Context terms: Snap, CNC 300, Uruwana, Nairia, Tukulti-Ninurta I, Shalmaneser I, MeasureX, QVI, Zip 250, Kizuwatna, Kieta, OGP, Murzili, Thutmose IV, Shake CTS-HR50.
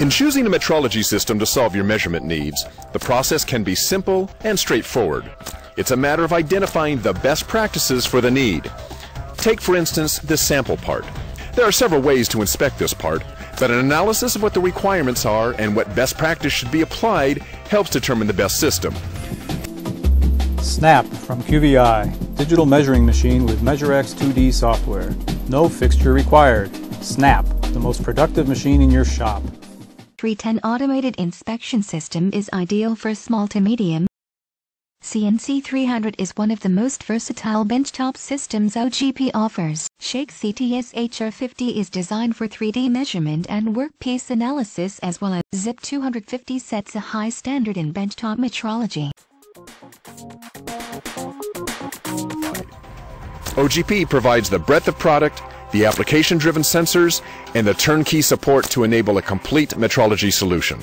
In choosing a metrology system to solve your measurement needs, the process can be simple and straightforward. It's a matter of identifying the best practices for the need. Take, for instance, this sample part. There are several ways to inspect this part, but an analysis of what the requirements are and what best practice should be applied helps determine the best system. Snap from QVI, digital measuring machine with MeasureX 2D software. No fixture required. Snap, the most productive machine in your shop. 310 automated inspection system is ideal for small to medium. CNC 300 is one of the most versatile benchtop systems OGP offers. Shake CTS-HR50 is designed for 3D measurement and workpiece analysis, as well as Zip 250 sets a high standard in benchtop metrology. OGP provides the breadth of product, the application-driven sensors, and the turnkey support to enable a complete metrology solution.